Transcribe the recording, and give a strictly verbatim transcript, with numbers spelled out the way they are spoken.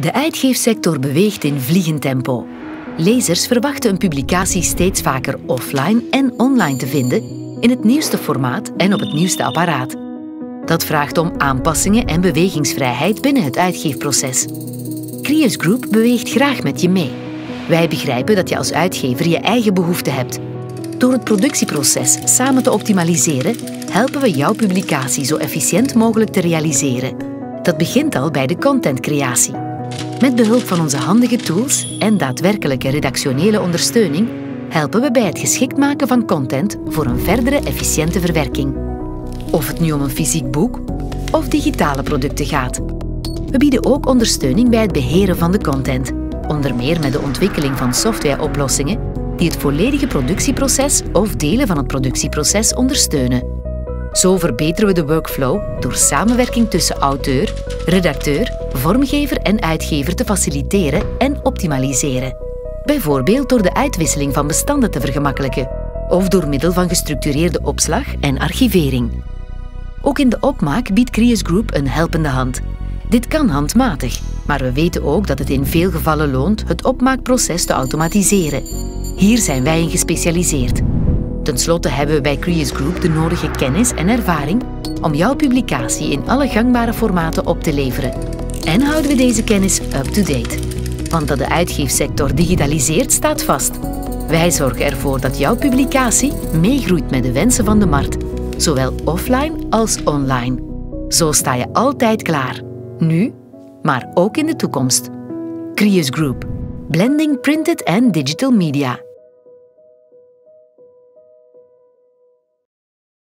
De uitgeefsector beweegt in vliegend tempo. Lezers verwachten een publicatie steeds vaker offline en online te vinden, in het nieuwste formaat en op het nieuwste apparaat. Dat vraagt om aanpassingen en bewegingsvrijheid binnen het uitgeefproces. Crius Group beweegt graag met je mee. Wij begrijpen dat je als uitgever je eigen behoeften hebt. Door het productieproces samen te optimaliseren, helpen we jouw publicatie zo efficiënt mogelijk te realiseren. Dat begint al bij de contentcreatie. Met behulp van onze handige tools en daadwerkelijke redactionele ondersteuning helpen we bij het geschikt maken van content voor een verdere efficiënte verwerking. Of het nu om een fysiek boek of digitale producten gaat. We bieden ook ondersteuning bij het beheren van de content, onder meer met de ontwikkeling van softwareoplossingen die het volledige productieproces of delen van het productieproces ondersteunen. Zo verbeteren we de workflow door samenwerking tussen auteur, redacteur, vormgever en uitgever te faciliteren en optimaliseren. Bijvoorbeeld door de uitwisseling van bestanden te vergemakkelijken of door middel van gestructureerde opslag en archivering. Ook in de opmaak biedt Crius Group een helpende hand. Dit kan handmatig, maar we weten ook dat het in veel gevallen loont het opmaakproces te automatiseren. Hier zijn wij in gespecialiseerd. Ten slotte hebben we bij Crius Group de nodige kennis en ervaring om jouw publicatie in alle gangbare formaten op te leveren. En houden we deze kennis up-to-date. Want dat de uitgeefsector digitaliseert staat vast. Wij zorgen ervoor dat jouw publicatie meegroeit met de wensen van de markt, zowel offline als online. Zo sta je altijd klaar. Nu, maar ook in de toekomst. Crius Group. Blending Printed and Digital Media.